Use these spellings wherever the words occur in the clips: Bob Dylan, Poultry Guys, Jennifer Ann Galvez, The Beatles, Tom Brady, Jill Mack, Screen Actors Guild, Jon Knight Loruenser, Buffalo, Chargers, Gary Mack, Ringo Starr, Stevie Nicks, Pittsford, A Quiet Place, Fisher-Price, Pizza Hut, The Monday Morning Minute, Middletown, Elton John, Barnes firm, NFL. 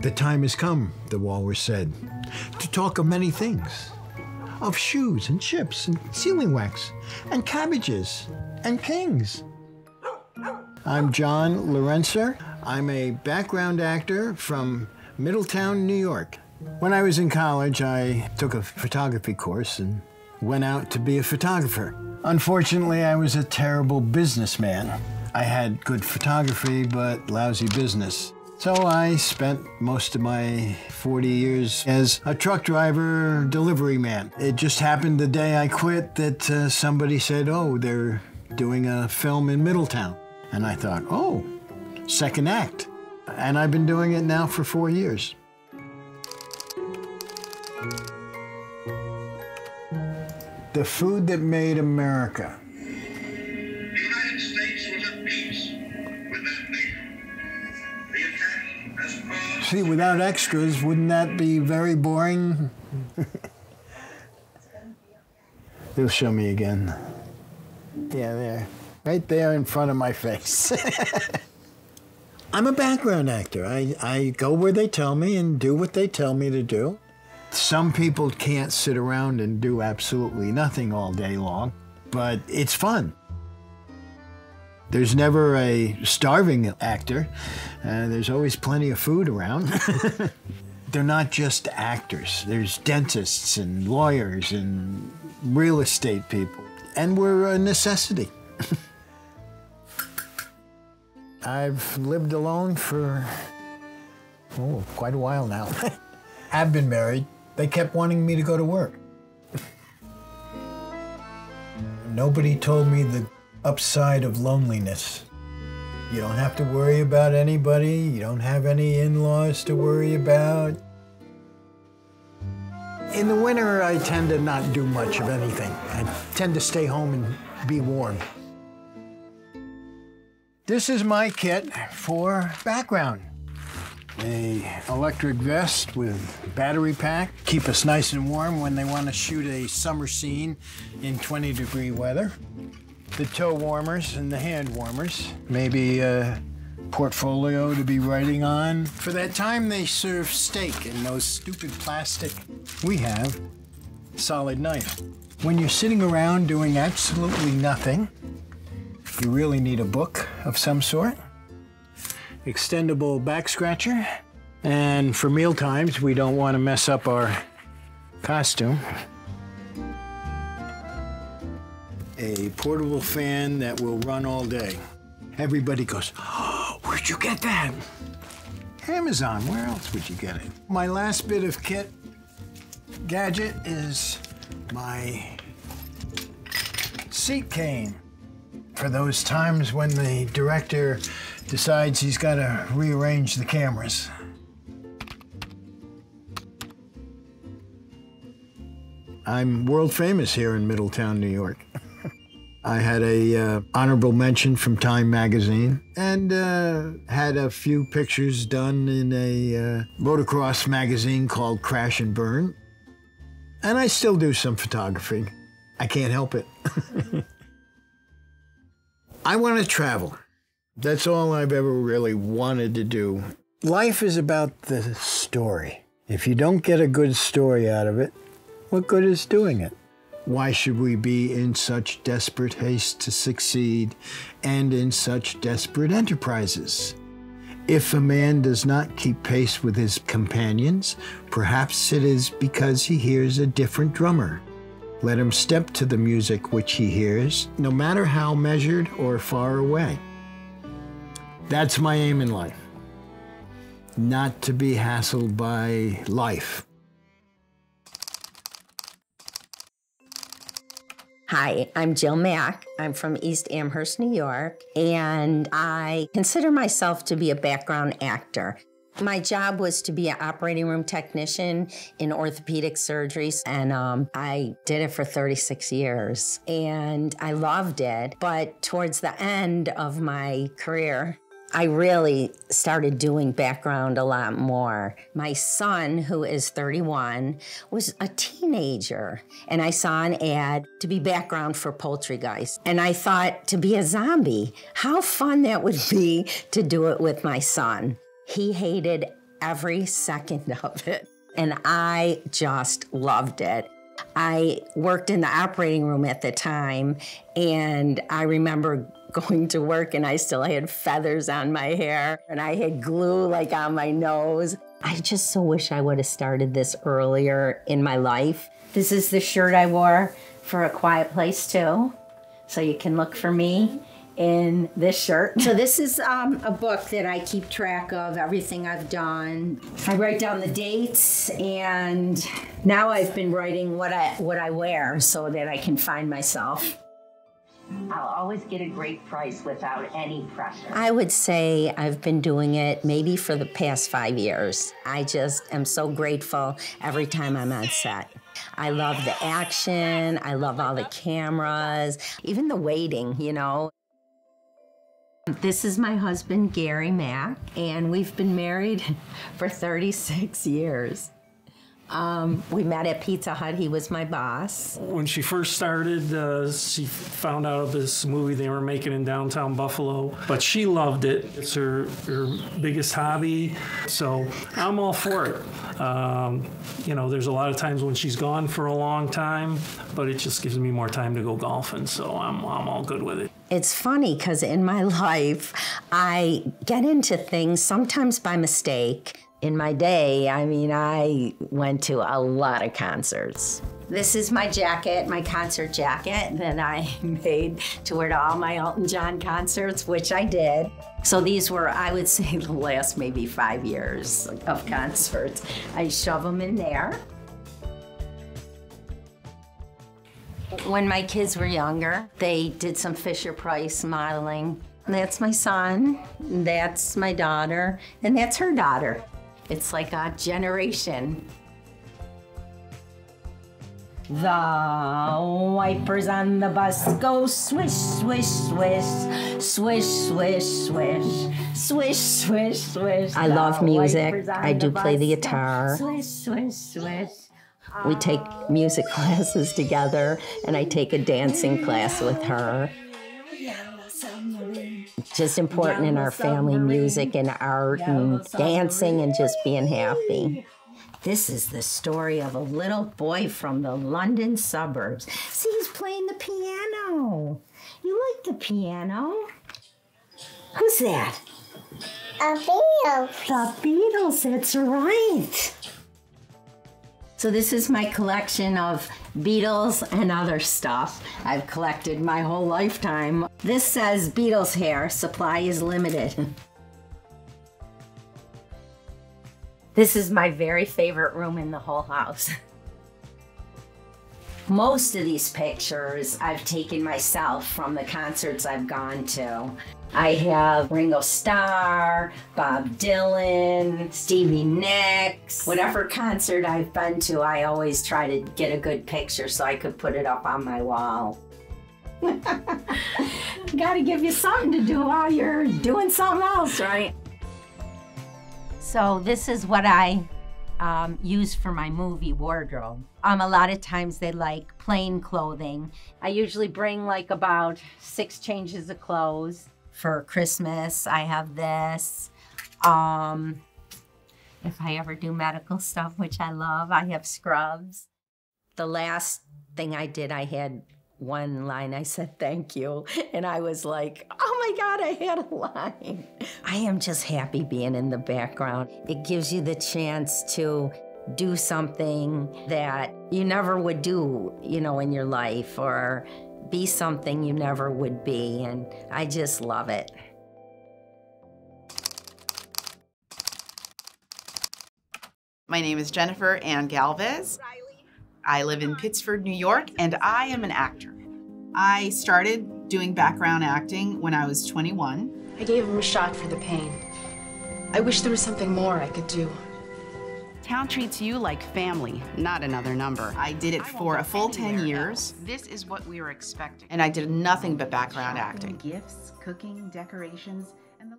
The time has come, the walrus said, to talk of many things, of shoes and chips and sealing wax and cabbages and kings. I'm Jon Loruenser. I'm a background actor from Middletown, New York. When I was in college, I took a photography course and went out to be a photographer. Unfortunately, I was a terrible businessman. I had good photography, but lousy business. So I spent most of my 40 years as a truck driver, delivery man. It just happened the day I quit that somebody said, oh, they're doing a film in Middletown. And I thought, oh, second act. And I've been doing it now for 4 years. The food that made America. See, without extras, wouldn't that be very boring? They'll show me again. Yeah, there. Right there in front of my face. I'm a background actor. I go where they tell me and do what they tell me to do. Some people can't sit around and do absolutely nothing all day long, but it's fun. There's never a starving actor. There's always plenty of food around. They're not just actors. There's dentists and lawyers and real estate people. And we're a necessity. I've lived alone for quite a while now. I've been married. They kept wanting me to go to work. Nobody told me the upside of loneliness. You don't have to worry about anybody. You don't have any in-laws to worry about. In the winter, I tend to not do much of anything. I tend to stay home and be warm. This is my kit for background. An electric vest with battery pack. Keep us nice and warm when they want to shoot a summer scene in 20-degree weather. The toe warmers and the hand warmers. Maybe a portfolio to be writing on. For that time, they serve steak in those stupid plastic. We have solid knife. When you're sitting around doing absolutely nothing, you really need a book of some sort. Extendable back scratcher. And for meal times, we don't want to mess up our costume. A portable fan that will run all day. Everybody goes, oh, where'd you get that? Amazon, where else would you get it? My last bit of kit gadget is my seat cane. For those times when the director decides he's got to rearrange the cameras. I'm world famous here in Middletown, New York. I had a honorable mention from Time magazine and had a few pictures done in a motocross magazine called Crash and Burn. And I still do some photography. I can't help it. I want to travel. That's all I've ever really wanted to do. Life is about the story. If you don't get a good story out of it, what good is doing it? Why should we be in such desperate haste to succeed and in such desperate enterprises? If a man does not keep pace with his companions, perhaps it is because he hears a different drummer. Let him step to the music which he hears, no matter how measured or far away. That's my aim in life, not to be hassled by life. Hi, I'm Jill Mack. I'm from East Amherst, New York, and I consider myself to be a background actor. My job was to be an operating room technician in orthopedic surgeries, and I did it for 36 years, and I loved it. But towards the end of my career, I really started doing background a lot more. My son, who is 31, was a teenager, and I saw an ad to be background for Poultry Guys. And I thought, to be a zombie, how fun that would be to do it with my son. He hated every second of it, and I just loved it. I worked in the operating room at the time, and I remember going to work and I still had feathers on my hair and I had glue like on my nose. I just so wish I would have started this earlier in my life. This is the shirt I wore for A Quiet Place too. So you can look for me in this shirt. So this is a book that I keep track of everything I've done. I write down the dates, and now I've been writing what I wear so that I can find myself. I'll always get a great price without any pressure. I would say I've been doing it maybe for the past 5 years. I just am so grateful every time I'm on set. I love the action, I love all the cameras, even the waiting, you know. This is my husband, Gary Mack, and we've been married for 36 years. We met at Pizza Hut. He was my boss. When she first started, she found out of this movie they were making in downtown Buffalo, but she loved it. It's her biggest hobby, so I'm all for it. You know, there's a lot of times when she's gone for a long time, but it just gives me more time to go golfing, so I'm all good with it. It's funny because in my life, I get into things sometimes by mistake. In my day, I mean, I went to a lot of concerts. This is my jacket, my concert jacket that I made to wear to all my Elton John concerts, which I did. So these were, I would say, the last maybe 5 years of concerts. I shove them in there. When my kids were younger, they did some Fisher-Price modeling. That's my son, that's my daughter, and that's her daughter. It's like a generation. The wipers on the bus go swish, swish, swish, swish, swish, swish, swish, swish, swish. I love music. I do play the guitar. Swish, swish, swish. We take music classes together, and I take a dancing class with her. Just important in our family, music and art and dancing and just being happy. This is the story of a little boy from the London suburbs. See, he's playing the piano. You like the piano? Who's that? The Beatles. The Beatles, that's right. So this is my collection of Beatles and other stuff I've collected my whole lifetime. This says Beatles hair, supply is limited. This is my very favorite room in the whole house. Most of these pictures I've taken myself from the concerts I've gone to. I have Ringo Starr, Bob Dylan, Stevie Nicks. Whatever concert I've been to, I always try to get a good picture so I could put it up on my wall. Gotta give you something to do while you're doing something else, right? So this is what I use for my movie wardrobe. A lot of times they like plain clothing. I usually bring like about 6 changes of clothes. For Christmas, I have this. If I ever do medical stuff, which I love, I have scrubs. The last thing I did, I had one line. I said, thank you. And I was like, oh my God, I had a line. I am just happy being in the background. It gives you the chance to do something that you never would do, you know, in your life, or be something you never would be, and I just love it. My name is Jennifer Ann Galvez. I live in Pittsford, New York, and I am an actor. I started doing background acting when I was 21. I gave him a shot for the pain. I wish there was something more I could do. Town treats you like family, not another number. I did it for a full 10 years. This is what we were expecting. And I did nothing but background acting. Gifts, cooking, decorations.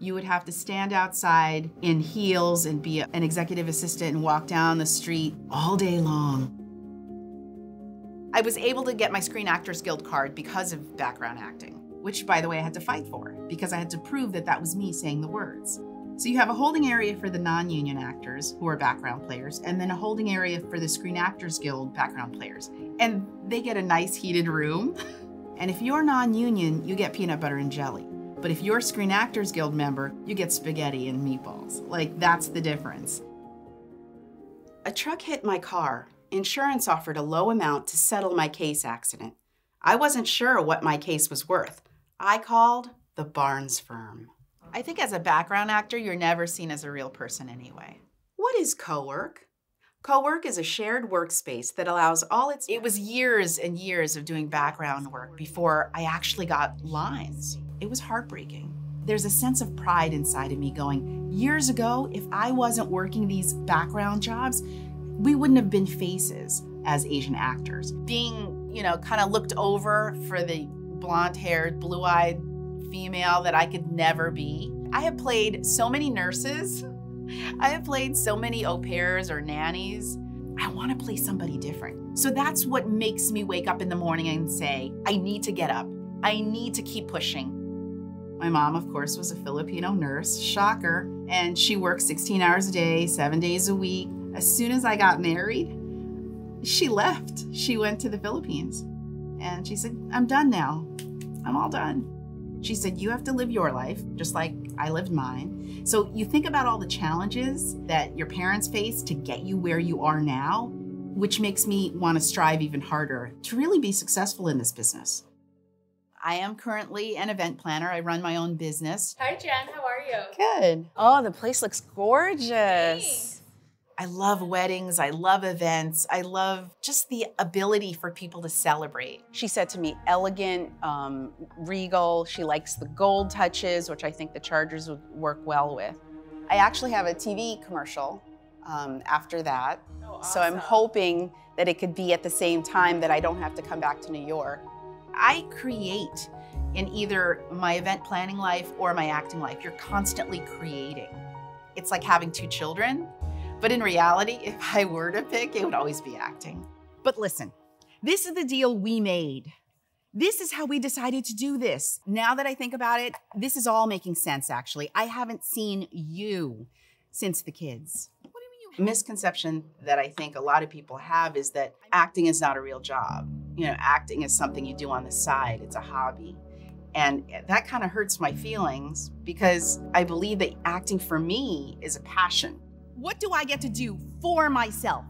You would have to stand outside in heels and be an executive assistant and walk down the street all day long. I was able to get my Screen Actors Guild card because of background acting, which, by the way, I had to fight for because I had to prove that that was me saying the words. So you have a holding area for the non-union actors who are background players, and then a holding area for the Screen Actors Guild background players. And they get a nice heated room. And if you're non-union, you get peanut butter and jelly. But if you're a Screen Actors Guild member, you get spaghetti and meatballs. Like, that's the difference. A truck hit my car. Insurance offered a low amount to settle my case accident. I wasn't sure what my case was worth. I called the Barnes firm. I think as a background actor, you're never seen as a real person anyway. What is co-work? Co-work is a shared workspace that allows all its... It was years and years of doing background work before I actually got lines. It was heartbreaking. There's a sense of pride inside of me going, years ago, if I wasn't working these background jobs, we wouldn't have been faces as Asian actors. Being, you know, kind of looked over for the blonde-haired, blue-eyed female that I could never be. I have played so many nurses. I have played so many au pairs or nannies. I want to play somebody different. So that's what makes me wake up in the morning and say, I need to get up. I need to keep pushing. My mom, of course, was a Filipino nurse, shocker, and she worked 16 hours a day, 7 days a week. As soon as I got married, she left. She went to the Philippines. And she said, I'm done now. I'm all done. She said, you have to live your life, just like I lived mine. So you think about all the challenges that your parents faced to get you where you are now, which makes me want to strive even harder to really be successful in this business. I am currently an event planner. I run my own business. Hi, Jen. How are you? Good. Oh, the place looks gorgeous. Thanks. I love weddings. I love events. I love just the ability for people to celebrate. She said to me, elegant, regal. She likes the gold touches, which I think the Chargers would work well with. I actually have a TV commercial after that. Oh, awesome. So I'm hoping that it could be at the same time that I don't have to come back to New York. I create in either my event planning life or my acting life. You're constantly creating. It's like having two children, but in reality, if I were to pick, it would always be acting. But listen, this is the deal we made. This is how we decided to do this. Now that I think about it, this is all making sense, actually. I haven't seen you since the kids. What do you mean? Misconception that I think a lot of people have is that acting is not a real job. You know, acting is something you do on the side, it's a hobby. And that kind of hurts my feelings because I believe that acting for me is a passion. What do I get to do for myself,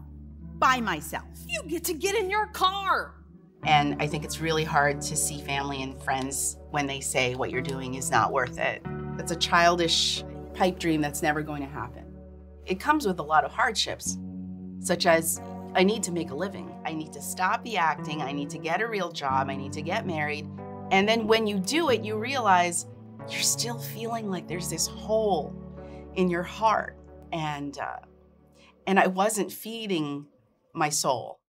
by myself? You get to get in your car. And I think it's really hard to see family and friends when they say what you're doing is not worth it. That's a childish pipe dream that's never going to happen. It comes with a lot of hardships, such as I need to make a living. I need to stop the acting. I need to get a real job. I need to get married. And then when you do it, you realize you're still feeling like there's this hole in your heart. And I wasn't feeding my soul.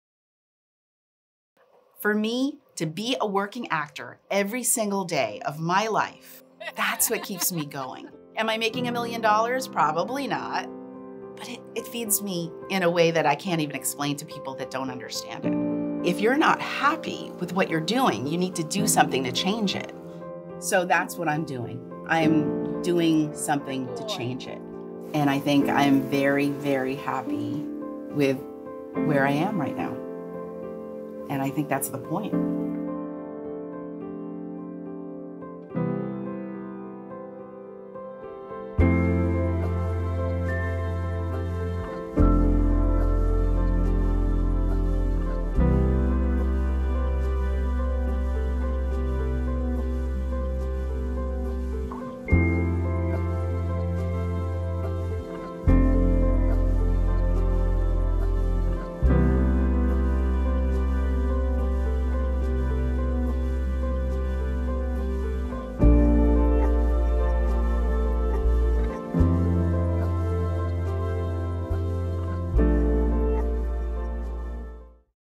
For me, to be a working actor every single day of my life, that's what keeps me going. Am I making $1 million? Probably not. But it feeds me in a way that I can't even explain to people that don't understand it. If you're not happy with what you're doing, you need to do something to change it. So that's what I'm doing. I'm doing something to change it. And I think I'm very, very happy with where I am right now. And I think that's the point.